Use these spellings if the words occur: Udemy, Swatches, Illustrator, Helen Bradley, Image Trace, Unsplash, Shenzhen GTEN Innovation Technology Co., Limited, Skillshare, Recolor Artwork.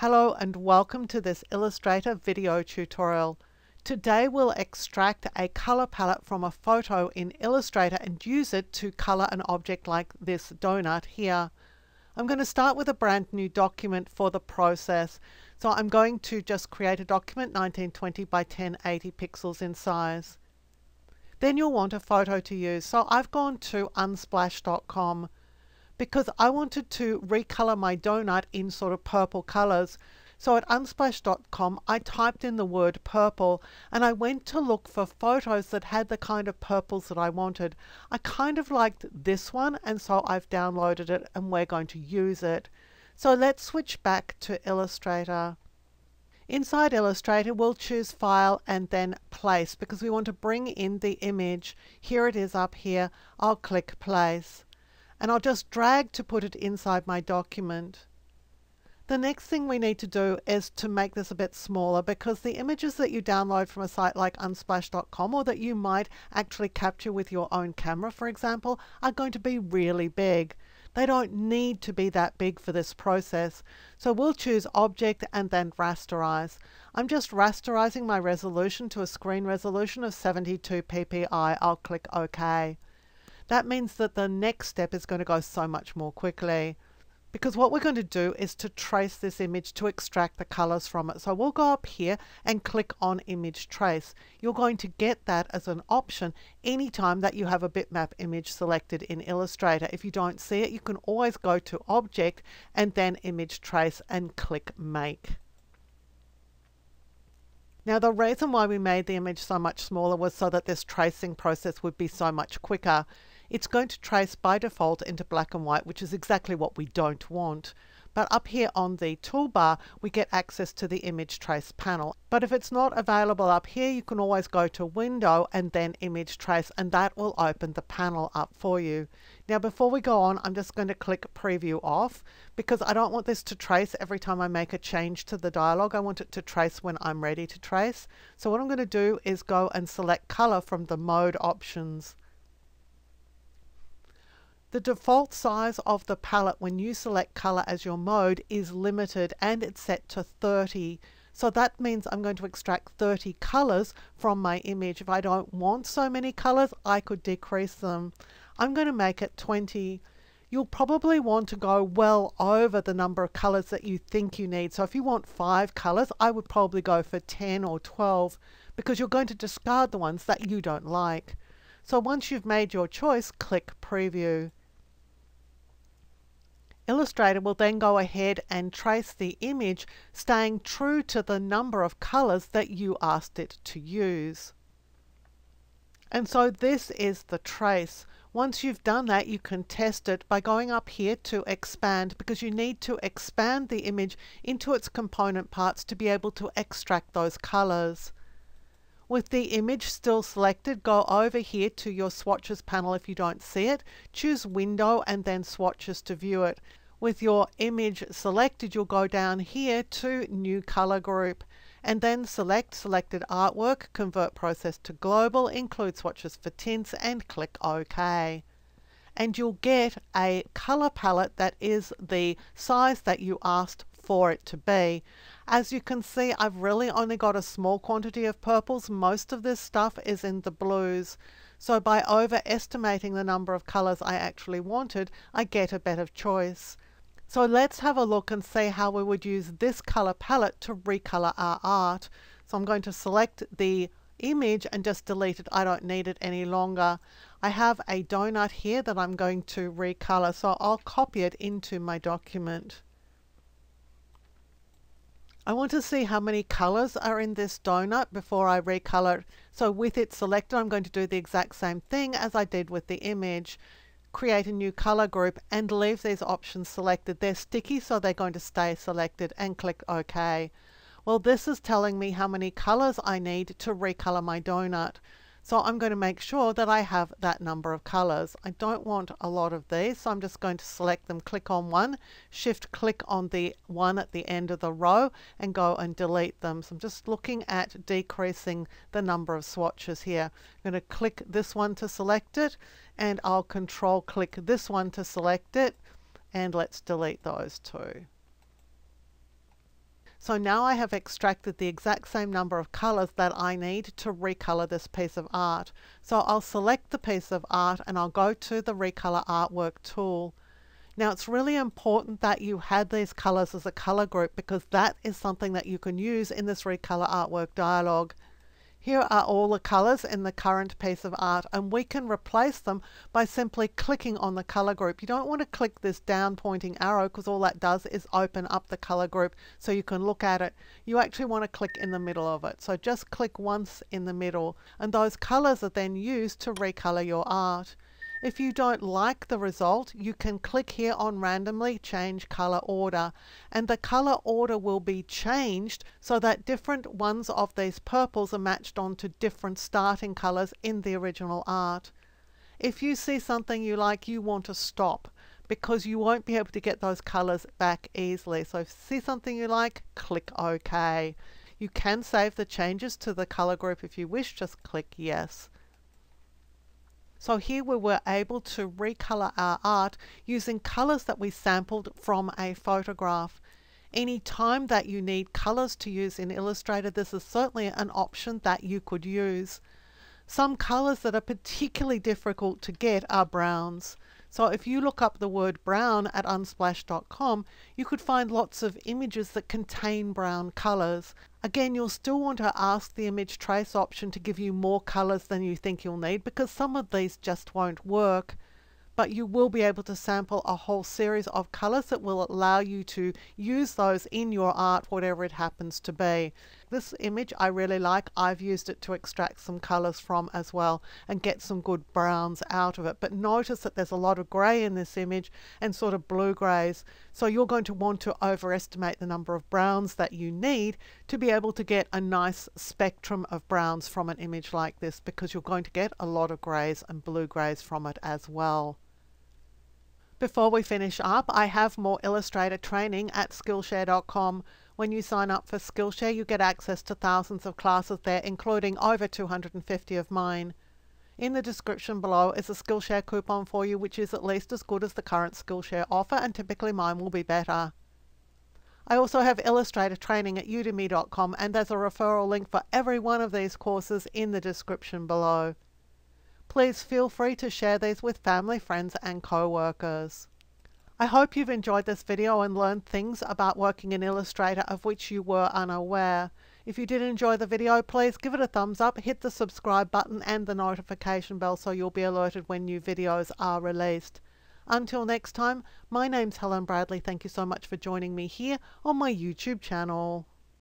Hello and welcome to this Illustrator video tutorial. Today we'll extract a color palette from a photo in Illustrator and use it to color an object like this donut here. I'm going to start with a brand new document for the process. So I'm going to just create a document 1920 by 1080 pixels in size. Then you'll want a photo to use. So I've gone to unsplash.com. Because I wanted to recolor my donut in sort of purple colors. So at unsplash.com, I typed in the word purple and I went to look for photos that had the kind of purples that I wanted. I kind of liked this one, and so I've downloaded it and we're going to use it. So let's switch back to Illustrator. Inside Illustrator, we'll choose File and then Place because we want to bring in the image. Here it is up here. I'll click Place. And I'll just drag to put it inside my document. The next thing we need to do is to make this a bit smaller because the images that you download from a site like unsplash.com or that you might actually capture with your own camera, for example, are going to be really big. They don't need to be that big for this process. So we'll choose Object and then Rasterize. I'm just rasterizing my resolution to a screen resolution of 72 ppi. I'll click OK. That means that the next step is going to go so much more quickly because what we're going to do is to trace this image to extract the colors from it. So we'll go up here and click on Image Trace. You're going to get that as an option anytime that you have a bitmap image selected in Illustrator. If you don't see it, you can always go to Object and then Image Trace and click Make. Now the reason why we made the image so much smaller was so that this tracing process would be so much quicker. It's going to trace by default into black and white, which is exactly what we don't want. But up here on the toolbar, we get access to the Image Trace panel. But if it's not available up here, you can always go to Window and then Image Trace, and that will open the panel up for you. Now, before we go on, I'm just going to click Preview Off because I don't want this to trace every time I make a change to the dialog. I want it to trace when I'm ready to trace. So what I'm going to do is go and select Color from the Mode options. The default size of the palette when you select color as your mode is limited and it's set to 30. So that means I'm going to extract 30 colors from my image. If I don't want so many colors, I could decrease them. I'm going to make it 20. You'll probably want to go well over the number of colors that you think you need. So if you want 5 colors, I would probably go for 10 or 12 because you're going to discard the ones that you don't like. So once you've made your choice, click Preview. Illustrator will then go ahead and trace the image, staying true to the number of colors that you asked it to use. And so this is the trace. Once you've done that, you can test it by going up here to expand because you need to expand the image into its component parts to be able to extract those colors. With the image still selected, go over here to your swatches panel if you don't see it. Choose Window and then Swatches to view it. With your image selected, you'll go down here to New Color Group and then select Selected Artwork, Convert Process to Global, Include Swatches for Tints and click OK. And you'll get a color palette that is the size that you asked for it to be. As you can see, I've really only got a small quantity of purples. Most of this stuff is in the blues. So by overestimating the number of colors I actually wanted, I get a better choice. So let's have a look and see how we would use this color palette to recolor our art. So I'm going to select the image and just delete it. I don't need it any longer. I have a donut here that I'm going to recolor, so I'll copy it into my document. I want to see how many colors are in this donut before I recolor it. So with it selected, I'm going to do the exact same thing as I did with the image. Create a new color group and leave these options selected. They're sticky, so they're going to stay selected and click OK. Well, this is telling me how many colors I need to recolor my donut. So I'm going to make sure that I have that number of colors. I don't want a lot of these, so I'm just going to select them, click on one, shift click on the one at the end of the row and go and delete them. So I'm just looking at decreasing the number of swatches here. I'm going to click this one to select it and I'll control click this one to select it, and let's delete those two. So now I have extracted the exact same number of colors that I need to recolor this piece of art. So I'll select the piece of art and I'll go to the Recolor Artwork tool. Now it's really important that you had these colors as a color group, because that is something that you can use in this Recolor Artwork dialog. Here are all the colors in the current piece of art, and we can replace them by simply clicking on the color group. You don't want to click this down pointing arrow, because all that does is open up the color group so you can look at it. You actually want to click in the middle of it. So just click once in the middle, and those colors are then used to recolor your art. If you don't like the result, you can click here on randomly change color order, and the color order will be changed so that different ones of these purples are matched onto different starting colors in the original art. If you see something you like, you want to stop, because you won't be able to get those colors back easily. So if you see something you like, click OK. You can save the changes to the color group if you wish, just click yes. So here we were able to recolor our art using colors that we sampled from a photograph. Any time that you need colors to use in Illustrator, this is certainly an option that you could use. Some colors that are particularly difficult to get are browns. So if you look up the word brown at unsplash.com, you could find lots of images that contain brown colors. Again, you'll still want to ask the Image Trace option to give you more colors than you think you'll need, because some of these just won't work. But you will be able to sample a whole series of colors that will allow you to use those in your art, whatever it happens to be. This image I really like. I've used it to extract some colors from as well and get some good browns out of it. But notice that there's a lot of gray in this image and sort of blue grays. So you're going to want to overestimate the number of browns that you need to be able to get a nice spectrum of browns from an image like this, because you're going to get a lot of grays and blue grays from it as well. Before we finish up, I have more Illustrator training at Skillshare.com. When you sign up for Skillshare, you get access to thousands of classes there, including over 250 of mine. In the description below is a Skillshare coupon for you, which is at least as good as the current Skillshare offer, and typically mine will be better. I also have Illustrator training at Udemy.com, and there's a referral link for every one of these courses in the description below. Please feel free to share these with family, friends and co-workers. I hope you've enjoyed this video and learned things about working in Illustrator of which you were unaware. If you did enjoy the video, please give it a thumbs up, hit the subscribe button and the notification bell so you'll be alerted when new videos are released. Until next time, my name's Helen Bradley. Thank you so much for joining me here on my YouTube channel.